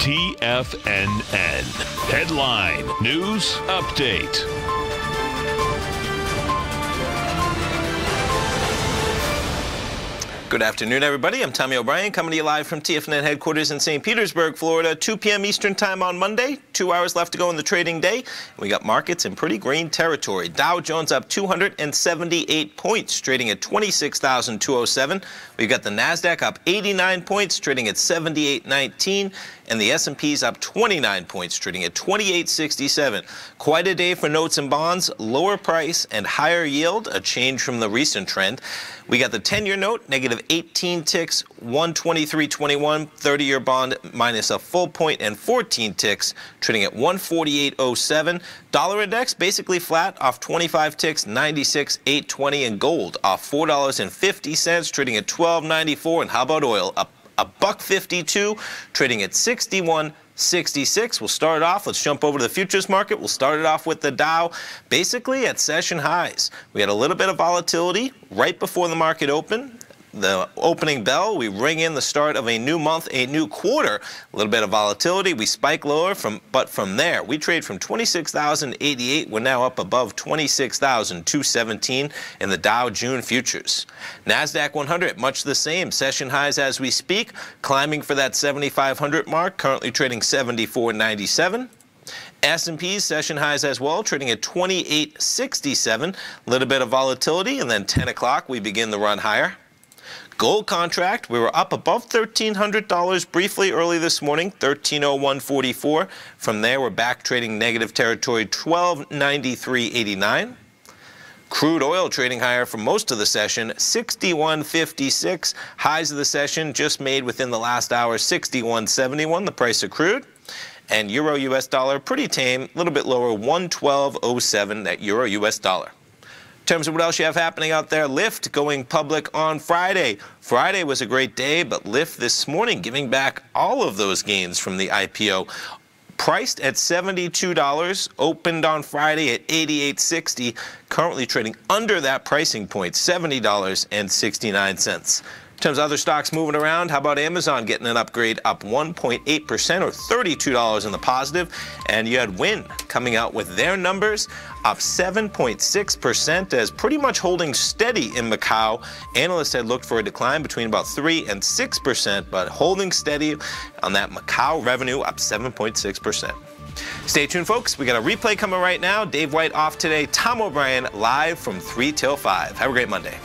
TFNN. Headline News Update. Good afternoon, everybody. I'm Tommy O'Brien, coming to you live from TFNN headquarters in St. Petersburg, Florida. 2 p.m. Eastern time on Monday. 2 hours left to go in the trading day. We got markets in pretty green territory. Dow Jones up 278 points, trading at 26,207. We've got the Nasdaq up 89 points, trading at 78.19. And the S&P's up 29 points, trading at 28.67. Quite a day for notes and bonds, lower price and higher yield, a change from the recent trend. We got the 10-year note, negative 18 ticks, 123.21, 30-year bond minus a full point and 14 ticks, trading at 148.07. Dollar index basically flat, off 25 ticks, 96.820, and gold off $4.50, trading at 12.94. And how about oil? Up $1.52, trading at 61.66. We'll start it off. Let's jump over to the futures market. We'll start it off with the Dow, basically at session highs. We had a little bit of volatility right before the market opened. The opening bell, we ring in the start of a new month, a new quarter. A little bit of volatility. We spike lower, but from there, we trade from 26,088. We're now up above 26,217 in the Dow June futures. NASDAQ 100, much the same. Session highs as we speak, climbing for that 7,500 mark, currently trading 74.97. S&P's session highs as well, trading at 28.67. A little bit of volatility, and then 10 o'clock, we begin the run higher. Gold contract, we were up above $1,300 briefly early this morning, $1,301.44. From there, we're back trading negative territory, $1,293.89. Crude oil trading higher for most of the session, $61.56. Highs of the session just made within the last hour, $61.71, the price of crude. And euro-US dollar, pretty tame, a little bit lower, 112.07, that euro-US dollar. In terms of what else you have happening out there, Lyft going public on Friday. Friday was a great day, but Lyft this morning giving back all of those gains from the IPO. Priced at $72, opened on Friday at $88.60, currently trading under that pricing point, $70.69. In terms of other stocks moving around, how about Amazon getting an upgrade, up 1.8% or $32 in the positive? And you had Wynn coming out with their numbers, up 7.6% as pretty much holding steady in Macau. Analysts had looked for a decline between about 3 and 6%, but holding steady on that Macau revenue, up 7.6%. Stay tuned, folks. We got a replay coming right now. Dave White off today. Tom O'Brien live from 3 till 5. Have a great Monday.